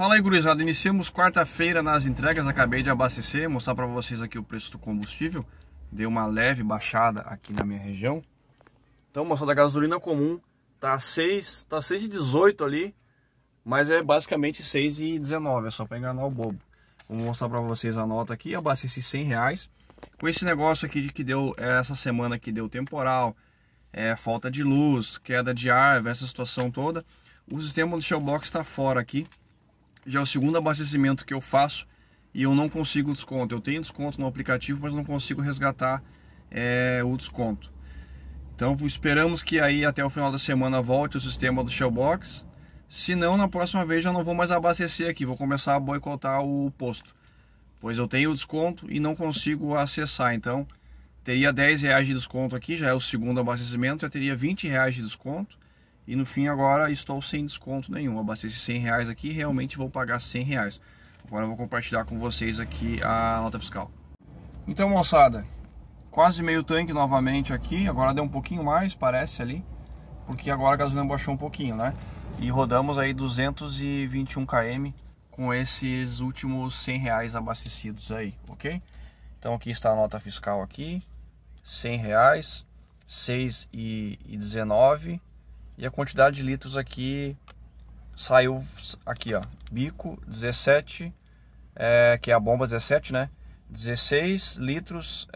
Fala aí, gurizada, iniciamos quarta-feira nas entregas, acabei de abastecer, mostrar para vocês aqui o preço do combustível. Deu uma leve baixada aqui na minha região. Então, moçada, a gasolina comum tá 6, tá 6,18 ali, mas é basicamente 6,19, é só para enganar o bobo. Vou mostrar para vocês a nota aqui, abasteci R$100. Com esse negócio aqui de que deu, essa semana que deu temporal, falta de luz, queda de ar, essa situação toda, o sistema do Shell Box está fora aqui. Já é o segundo abastecimento que eu faço e eu não consigo desconto. Eu tenho desconto no aplicativo, mas não consigo resgatar o desconto. Então esperamos que aí até o final da semana volte o sistema do Shell Box. Se não, na próxima vez já não vou mais abastecer aqui, vou começar a boicotar o posto, pois eu tenho desconto e não consigo acessar. Então teria R$10 de desconto aqui, já é o segundo abastecimento, já teria R$20 de desconto. E no fim agora estou sem desconto nenhum, abasteci R$100 aqui, realmente vou pagar R$100. Agora eu vou compartilhar com vocês aqui a nota fiscal. Então, moçada, quase meio tanque novamente aqui, agora deu um pouquinho mais, parece ali, porque agora a gasolina baixou um pouquinho, né? E rodamos aí 221 km com esses últimos R$100 abastecidos aí, ok? Então aqui está a nota fiscal aqui, R$100, 6,19. E a quantidade de litros aqui saiu aqui, ó, bico 17, que é a bomba 17, né? 16,13 litros,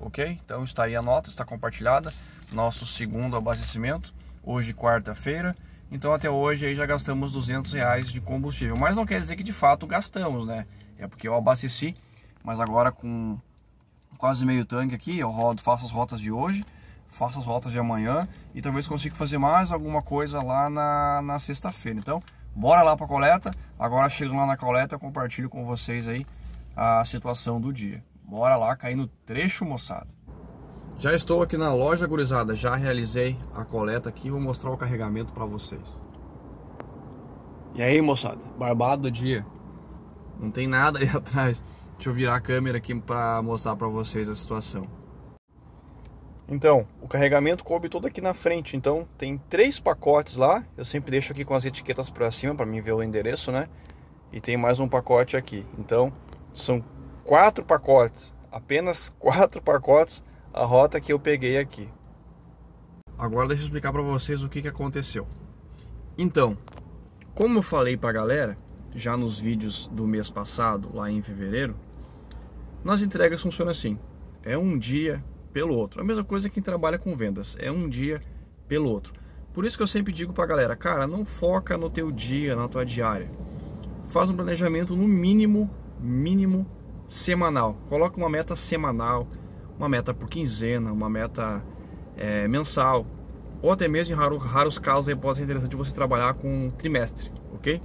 ok? Então está aí a nota, está compartilhada, nosso segundo abastecimento, hoje quarta-feira. Então até hoje aí já gastamos R$200 de combustível, mas não quer dizer que de fato gastamos, né? É porque eu abasteci, mas agora com quase meio tanque aqui, eu rodo, faço as rotas de hoje, faço as rotas de amanhã e talvez consiga fazer mais alguma coisa lá na sexta-feira. Então, bora lá para a coleta. Agora chego lá na coleta, eu compartilho com vocês aí a situação do dia. Bora lá, cair no trecho, moçada. Já estou aqui na loja, gurizada. Já realizei a coleta aqui, vou mostrar o carregamento para vocês. E aí, moçada, barbado do dia. Não tem nada aí atrás. Deixa eu virar a câmera aqui para mostrar para vocês a situação. Então, o carregamento coube todo aqui na frente, então tem 3 pacotes lá, eu sempre deixo aqui com as etiquetas para cima para mim ver o endereço, né? E tem mais um pacote aqui, então são 4 pacotes, apenas 4 pacotes a rota que eu peguei aqui. Agora deixa eu explicar para vocês o que aconteceu. Então, como eu falei para a galera, já nos vídeos do mês passado, lá em fevereiro, nas entregas funciona assim, é um dia pelo outro. A mesma coisa que quem trabalha com vendas, é um dia pelo outro. Por isso que eu sempre digo pra galera, cara, não foca no teu dia, na tua diária. Faz um planejamento no mínimo semanal. Coloca uma meta semanal, uma meta por quinzena, uma meta mensal. Ou até mesmo em raros casos aí pode ser interessante você trabalhar com um trimestre, ok?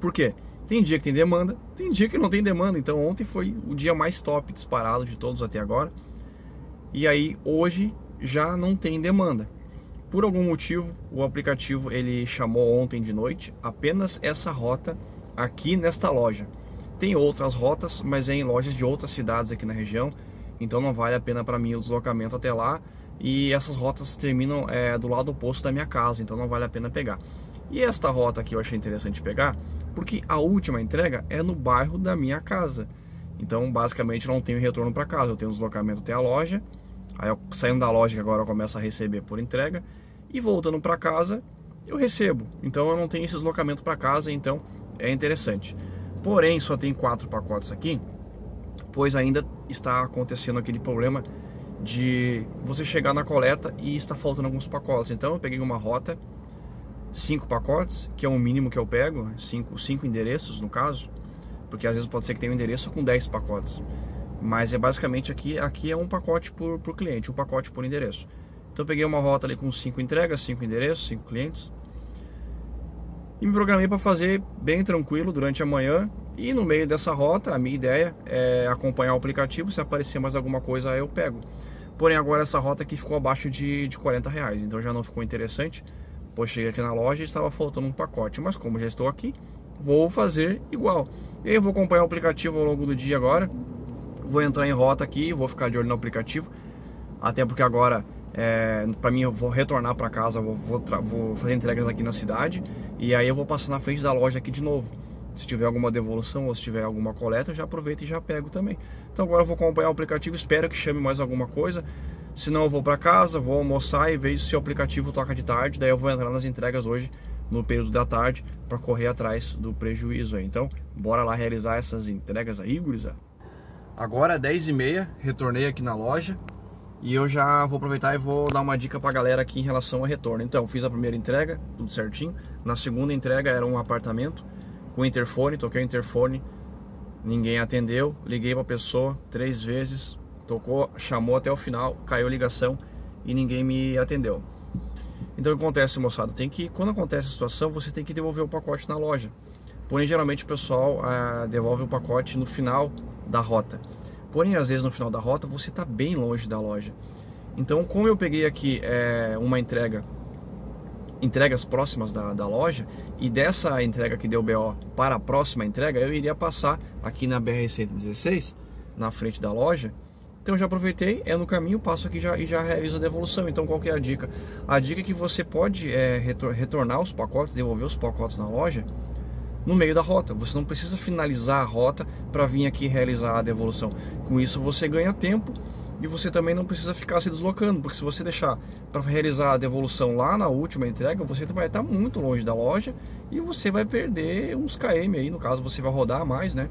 Por quê? Tem dia que tem demanda, tem dia que não tem demanda. Então ontem foi o dia mais top disparado de todos até agora. E aí hoje já não tem demanda. Por algum motivo o aplicativo ele chamou ontem de noite apenas essa rota aqui nesta loja. Tem outras rotas, mas é em lojas de outras cidades aqui na região. Então não vale a pena para mim o deslocamento até lá. E essas rotas terminam do lado oposto da minha casa, então não vale a pena pegar. E esta rota aqui eu achei interessante pegar porque a última entrega é no bairro da minha casa. Então basicamente não tenho retorno para casa, eu tenho um deslocamento até a loja, aí eu, saindo da loja que agora eu começo a receber por entrega, e voltando para casa eu recebo. Então eu não tenho esse deslocamento para casa, então é interessante. Porém só tem 4 pacotes aqui, pois ainda está acontecendo aquele problema de você chegar na coleta e está faltando alguns pacotes. Então eu peguei uma rota, 5 pacotes, que é o mínimo que eu pego, 5 endereços no caso, porque às vezes pode ser que tenha um endereço com 10 pacotes, mas é basicamente aqui é um pacote por cliente, um pacote por endereço. Então eu peguei uma rota ali com 5 entregas, 5 endereços, 5 clientes, e me programei para fazer bem tranquilo durante a manhã, e no meio dessa rota a minha ideia é acompanhar o aplicativo, se aparecer mais alguma coisa eu pego. Porém agora essa rota aqui ficou abaixo de R$40, então já não ficou interessante. Pois cheguei aqui na loja e estava faltando um pacote, mas como já estou aqui, vou fazer igual. Eu vou acompanhar o aplicativo ao longo do dia agora, vou entrar em rota aqui, vou ficar de olho no aplicativo, até porque agora Pra mim, eu vou retornar pra casa, vou fazer entregas aqui na cidade. E aí eu vou passar na frente da loja aqui de novo. Se tiver alguma devolução ou se tiver alguma coleta, eu já aproveito e já pego também. Então agora eu vou acompanhar o aplicativo, espero que chame mais alguma coisa. Se não, eu vou pra casa, vou almoçar e vejo se o aplicativo toca de tarde. Daí eu vou entrar nas entregas hoje, no período da tarde, pra correr atrás do prejuízo aí. Então, bora lá realizar essas entregas aí, gurizada. Agora 10h30, retornei aqui na loja. E eu já vou aproveitar e vou dar uma dica pra galera aqui em relação ao retorno. Então, fiz a primeira entrega, tudo certinho. Na segunda entrega era um apartamento com interfone, toquei o interfone, ninguém atendeu. Liguei pra pessoa 3 vezes, tocou, chamou até o final, caiu a ligação e ninguém me atendeu. Então, o que acontece, moçada? Quando acontece a situação, você tem que devolver o pacote na loja. Porém, geralmente o pessoal devolve o pacote no final da rota. Porém, às vezes no final da rota você está bem longe da loja. Então, como eu peguei aqui uma entregas próximas da loja, e dessa entrega que deu BO para a próxima entrega, eu iria passar aqui na BR-116, na frente da loja. Então, eu já aproveitei, no caminho, passo aqui já, e já realizo a devolução. Então, qual que é a dica? A dica é que você pode retornar os pacotes, devolver os pacotes na loja no meio da rota. Você não precisa finalizar a rota para vir aqui realizar a devolução. Com isso você ganha tempo e você também não precisa ficar se deslocando, porque se você deixar para realizar a devolução lá na última entrega, você vai estar muito longe da loja e você vai perder uns km aí, no caso você vai rodar mais, né?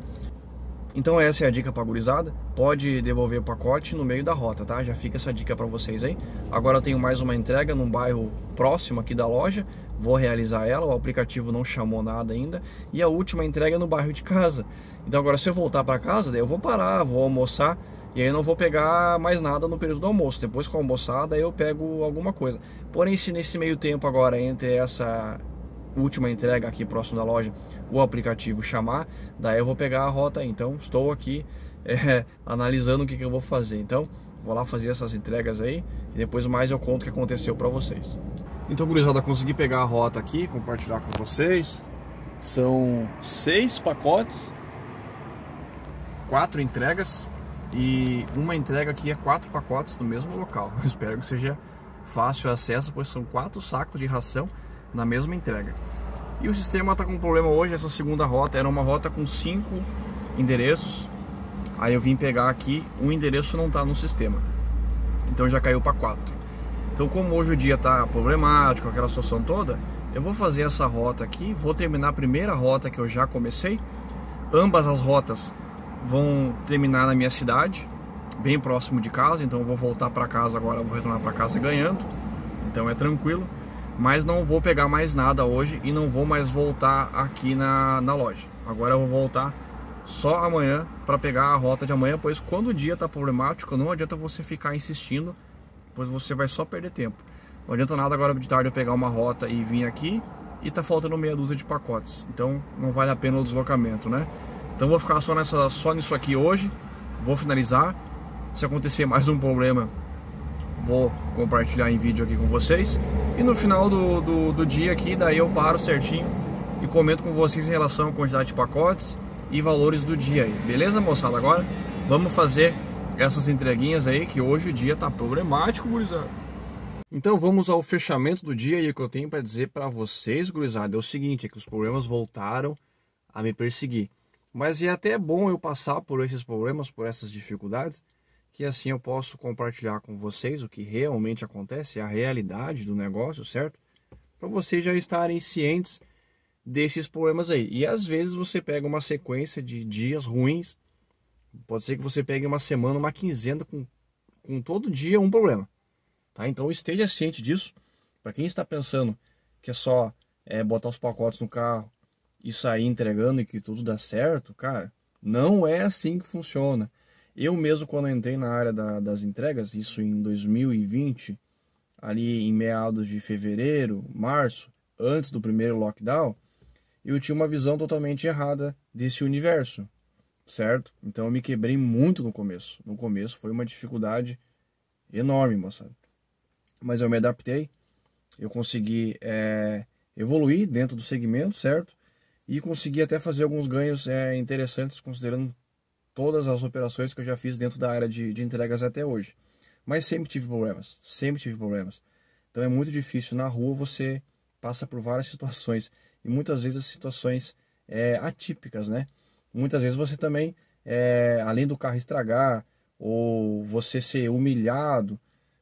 Então essa é a dica pra gurizada, pode devolver o pacote no meio da rota, tá? Já fica essa dica pra vocês aí. Agora eu tenho mais uma entrega num bairro próximo aqui da loja, vou realizar ela, o aplicativo não chamou nada ainda. E a última entrega é no bairro de casa. Então agora se eu voltar pra casa, daí eu vou parar, vou almoçar. E aí eu não vou pegar mais nada no período do almoço. Depois que eu almoçar, daí eu pego alguma coisa. Porém, se nesse meio tempo agora, entre essa última entrega aqui próximo da loja, o aplicativo chamar, daí eu vou pegar a rota. Então estou aqui analisando o que eu vou fazer. Então vou lá fazer essas entregas aí e depois mais eu conto o que aconteceu para vocês. Então, gurizada, consegui pegar a rota aqui, compartilhar com vocês. São 6 pacotes, 4 entregas, e uma entrega aqui é 4 pacotes no mesmo local. Eu espero que seja fácil acesso, pois são 4 sacos de ração na mesma entrega. E o sistema está com um problema hoje. Essa segunda rota era uma rota com 5 endereços. Aí eu vim pegar aqui, um endereço não está no sistema, então já caiu para 4. Então, como hoje o dia está problemático, aquela situação toda, eu vou fazer essa rota aqui, vou terminar a primeira rota que eu já comecei. Ambas as rotas vão terminar na minha cidade, bem próximo de casa. Então eu vou voltar para casa agora, vou retornar para casa ganhando. Então é tranquilo. Mas não vou pegar mais nada hoje e não vou mais voltar aqui na loja. Agora eu vou voltar só amanhã para pegar a rota de amanhã, pois quando o dia está problemático, não adianta você ficar insistindo, pois você vai só perder tempo. Não adianta nada agora de tarde eu pegar uma rota e vir aqui e tá faltando meia dúzia de pacotes. Então não vale a pena o deslocamento, né? Então vou ficar só nisso aqui hoje, vou finalizar. Se acontecer mais um problema, vou compartilhar em vídeo aqui com vocês. E no final do dia aqui, daí eu paro certinho e comento com vocês em relação à quantidade de pacotes e valores do dia aí. Beleza, moçada? Agora vamos fazer essas entreguinhas aí, que hoje o dia tá problemático, gurizada. Então vamos ao fechamento do dia, e o que eu tenho para dizer para vocês, gurizada, é o seguinte: é que os problemas voltaram a me perseguir. Mas é até bom eu passar por esses problemas, por essas dificuldades, que assim eu posso compartilhar com vocês o que realmente acontece, a realidade do negócio, certo? Para vocês já estarem cientes desses problemas aí. E às vezes você pega uma sequência de dias ruins, pode ser que você pegue uma semana, uma quinzena com todo dia um problema, tá? Então esteja ciente disso. Para quem está pensando que é só botar os pacotes no carro e sair entregando e que tudo dá certo, cara, não é assim que funciona. Eu mesmo, quando eu entrei na área das entregas, isso em 2020, ali em meados de fevereiro, março, antes do primeiro lockdown, eu tinha uma visão totalmente errada desse universo, certo? Então eu me quebrei muito no começo. No começo foi uma dificuldade enorme, moçada. Mas eu me adaptei, eu consegui evoluir dentro do segmento, certo? E consegui até fazer alguns ganhos interessantes, considerando todas as operações que eu já fiz dentro da área de entregas até hoje. Mas sempre tive problemas. Então é muito difícil, na rua você passa por várias situações, e muitas vezes as situações atípicas, né? Muitas vezes você também, além do carro estragar, ou você ser humilhado,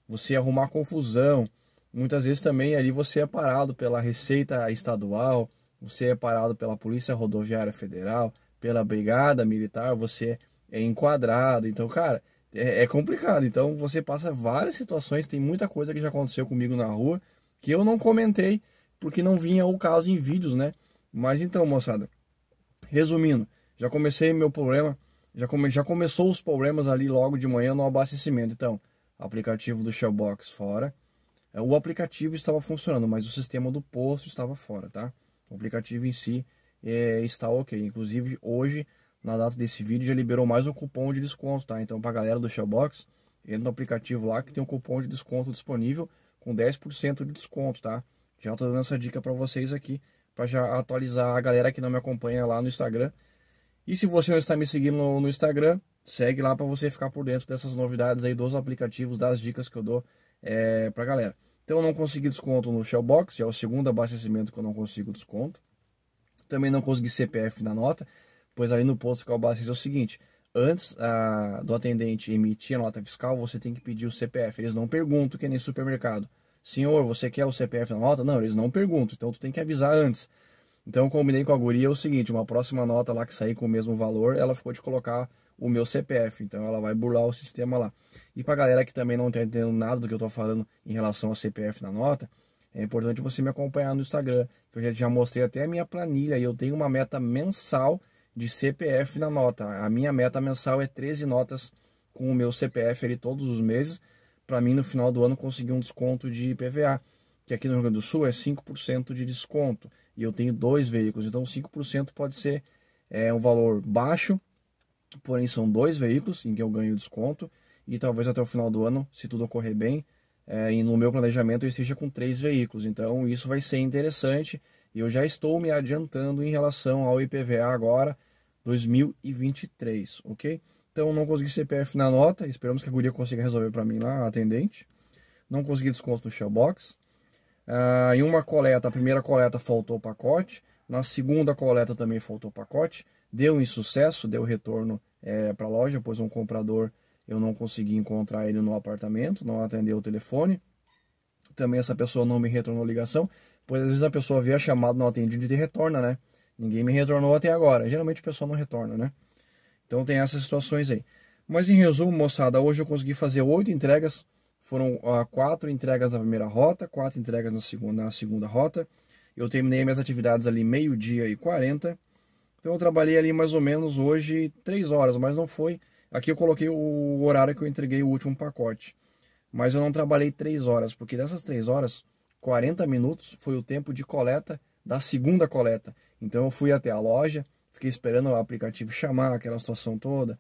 você arrumar confusão, muitas vezes também ali você é parado pela Receita Estadual, você é parado pela Polícia Rodoviária Federal, pela Brigada Militar, você é enquadrado. Então, cara, é complicado. Então você passa várias situações, tem muita coisa que já aconteceu comigo na rua, que eu não comentei, porque não vinha o caso em vídeos, né? Mas então, moçada, resumindo, já comecei meu problema, já começou os problemas ali logo de manhã no abastecimento. Então, aplicativo do Shell Box fora. O aplicativo estava funcionando, mas o sistema do posto estava fora, tá? O aplicativo em si está ok. Inclusive, hoje, na data desse vídeo, já liberou mais um cupom de desconto, tá? Então, pra galera do Shell Box, entra no aplicativo lá que tem um cupom de desconto disponível com 10% de desconto, tá? Já tô dando essa dica pra vocês aqui, pra já atualizar a galera que não me acompanha lá no Instagram. E se você não está me seguindo no Instagram, segue lá pra você ficar por dentro dessas novidades aí dos aplicativos, das dicas que eu dou pra galera. Então eu não consegui desconto no Shell Box, já é o segundo abastecimento que eu não consigo desconto. Também não consegui CPF na nota, pois ali no posto que eu abasteço é o seguinte: antes do atendente emitir a nota fiscal, você tem que pedir o CPF. Eles não perguntam, que nem supermercado: senhor, você quer o CPF na nota? Não, eles não perguntam, então tu tem que avisar antes. Então eu combinei com a guria o seguinte: uma próxima nota lá que sair com o mesmo valor, ela ficou de colocar o meu CPF, então ela vai burlar o sistema lá. E pra galera que também não tá entendendo nada do que eu tô falando em relação a CPF na nota, é importante você me acompanhar no Instagram, que eu já mostrei até a minha planilha, e eu tenho uma meta mensal de CPF na nota. A minha meta mensal é 13 notas com o meu CPF ali todos os meses, pra mim no final do ano conseguir um desconto de IPVA, que aqui no Rio Grande do Sul é 5% de desconto, e eu tenho 2 veículos, então 5% pode ser um valor baixo, porém são 2 veículos em que eu ganho desconto, e talvez até o final do ano, se tudo ocorrer bem, e no meu planejamento eu esteja com 3 veículos. Então isso vai ser interessante, e eu já estou me adiantando em relação ao IPVA agora 2023, ok? Então não consegui CPF na nota, esperamos que a guria consiga resolver para mim lá, a atendente. Não consegui desconto no Shell Box. Em uma coleta, a primeira coleta faltou o pacote, na segunda coleta também faltou o pacote. Deu em sucesso, deu retorno para a loja, pois um comprador eu não consegui encontrar ele no apartamento, não atendeu o telefone. Também essa pessoa não me retornou ligação, pois às vezes a pessoa vê a chamada não atendida e retorna, né? Ninguém me retornou até agora, geralmente o pessoal não retorna, né? Então tem essas situações aí. Mas em resumo, moçada, hoje eu consegui fazer 8 entregas, foram 4 entregas na primeira rota, 4 entregas na segunda rota. Eu terminei minhas atividades ali meio-dia e 40. Então eu trabalhei ali mais ou menos hoje 3 horas, mas não foi. Aqui eu coloquei o horário que eu entreguei o último pacote. Mas eu não trabalhei 3 horas, porque dessas 3 horas, 40 minutos foi o tempo de coleta da segunda coleta. Então eu fui até a loja, fiquei esperando o aplicativo chamar, aquela situação toda.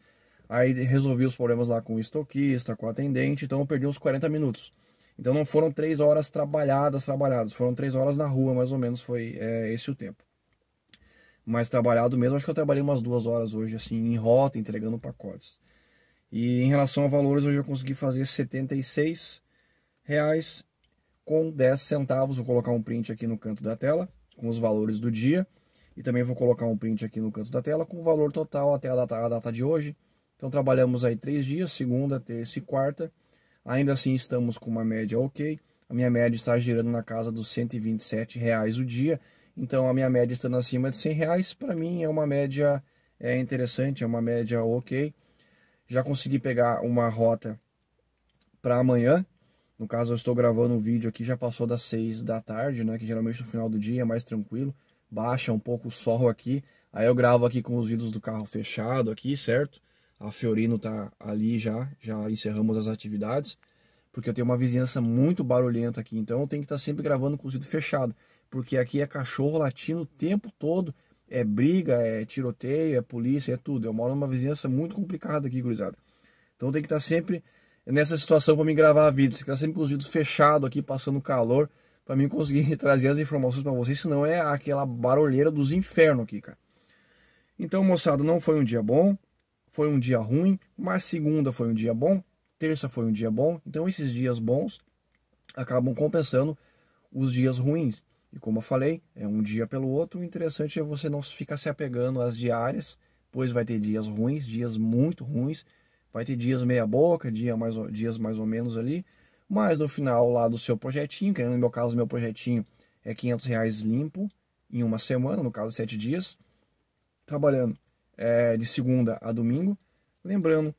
Aí resolvi os problemas lá com o estoquista, com o atendente, então eu perdi uns 40 minutos. Então não foram 3 horas trabalhadas, foram 3 horas na rua, mais ou menos foi esse o tempo. Mas trabalhado mesmo, acho que eu trabalhei umas 2 horas hoje, assim, em rota, entregando pacotes. E em relação a valores, hoje eu consegui fazer R$76,10. Vou colocar um print aqui no canto da tela, com os valores do dia. E também vou colocar um print aqui no canto da tela, com o valor total até a data de hoje. Então trabalhamos aí 3 dias, segunda, terça e quarta. Ainda assim estamos com uma média ok. A minha média está girando na casa dos R$127 o dia. Então a minha média estando acima de R$100, para mim é uma média interessante, é uma média ok. Já consegui pegar uma rota para amanhã. No caso, eu estou gravando um vídeo aqui, já passou das 6 da tarde, né? Que geralmente no final do dia é mais tranquilo, baixa um pouco o sol aqui. Aí eu gravo aqui com os vidros do carro fechado aqui, certo? A Fiorino tá ali já encerramos as atividades. Porque eu tenho uma vizinhança muito barulhenta aqui, então eu tenho que estar sempre gravando com o vidro fechado. Porque aqui é cachorro latindo o tempo todo, é briga, é tiroteio, é polícia, é tudo. Eu moro numa vizinhança muito complicada aqui, gurizada. Então tem que estar sempre nessa situação para mim gravar vídeo. Tem que estar sempre com os vídeos fechados aqui, passando calor, para mim conseguir trazer as informações para vocês, senão é aquela barulheira dos infernos aqui, cara. Então, moçada, não foi um dia bom, foi um dia ruim, mas segunda foi um dia bom, terça foi um dia bom, então esses dias bons acabam compensando os dias ruins. E como eu falei, é um dia pelo outro, o interessante é você não ficar se apegando às diárias, pois vai ter dias ruins, dias muito ruins, vai ter dias meia boca, dias mais ou menos ali, mas no final lá do seu projetinho, que no meu caso meu projetinho é R$500 limpo em uma semana, no caso 7 dias, trabalhando de segunda a domingo, lembrando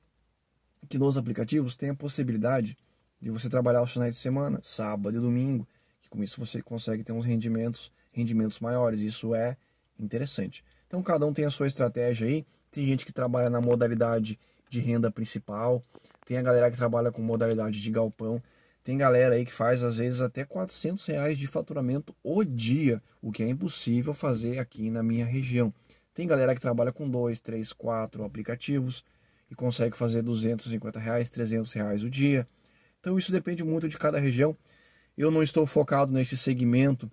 que nos aplicativos tem a possibilidade de você trabalhar os finais de semana, sábado e domingo, que com isso você consegue ter uns rendimentos maiores, isso é interessante. Então cada um tem a sua estratégia aí, tem gente que trabalha na modalidade de renda principal, tem a galera que trabalha com modalidade de galpão, tem galera aí que faz às vezes até R$400 de faturamento o dia, o que é impossível fazer aqui na minha região. Tem galera que trabalha com 2, 3, 4 aplicativos e consegue fazer R$250, R$300 o dia. Então isso depende muito de cada região. Eu não estou focado nesse segmento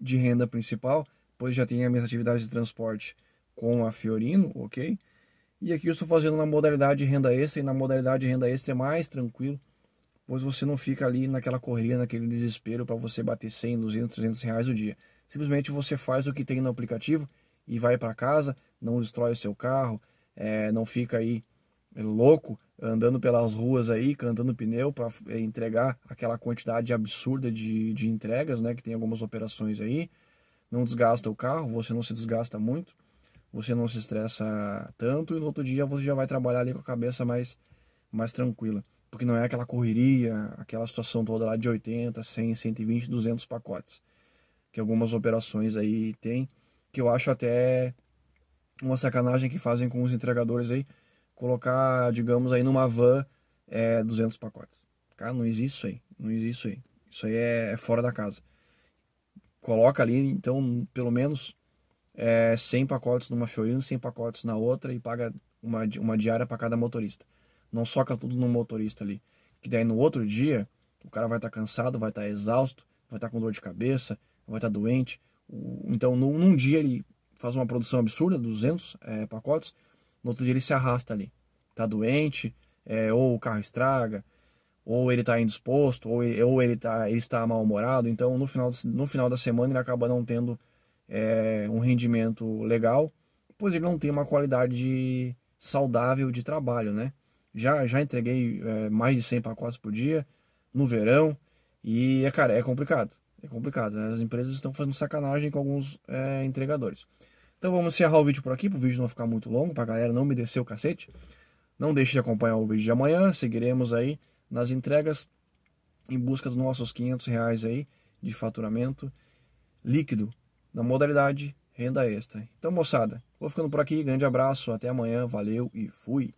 de renda principal, pois já tenho as minhas atividades de transporte com a Fiorino, ok? E aqui eu estou fazendo na modalidade de renda extra, e na modalidade de renda extra é mais tranquilo, pois você não fica ali naquela correria, naquele desespero para você bater 100, 200, R$300 o dia. Simplesmente você faz o que tem no aplicativo e vai para casa, não destrói o seu carro, não fica aí louco andando pelas ruas aí, cantando pneu para entregar aquela quantidade absurda de entregas, né, que tem algumas operações aí, não desgasta o carro, você não se desgasta muito, você não se estressa tanto e no outro dia você já vai trabalhar ali com a cabeça mais tranquila, porque não é aquela correria, aquela situação toda lá de 80, 100, 120, 200 pacotes, que algumas operações aí tem, que eu acho até uma sacanagem que fazem com os entregadores aí, colocar, digamos, aí numa van 200 pacotes. Cara, não existe isso aí, não existe isso aí. Isso aí é fora da casa. Coloca ali, então, pelo menos 100 pacotes numa Fiorino, 100 pacotes na outra e paga uma diária para cada motorista. Não soca tudo no motorista ali. Que daí no outro dia, o cara vai estar cansado, vai estar exausto, vai estar com dor de cabeça, vai estar doente. Então, num dia ele faz uma produção absurda, 200 pacotes, no outro dia ele se arrasta ali, tá doente, ou o carro estraga, ou ele tá indisposto, ou ele está mal-humorado, então no final da semana ele acaba não tendo um rendimento legal, pois ele não tem uma qualidade saudável de trabalho, né? Já entreguei mais de 100 pacotes por dia, no verão, e cara, é complicado, né? As empresas estão fazendo sacanagem com alguns entregadores. Então vamos encerrar o vídeo por aqui, para o vídeo não ficar muito longo, para a galera não me descer o cacete. Não deixe de acompanhar o vídeo de amanhã, seguiremos aí nas entregas em busca dos nossos R$500 aí de faturamento líquido na modalidade renda extra. Então moçada, vou ficando por aqui, grande abraço, até amanhã, valeu e fui!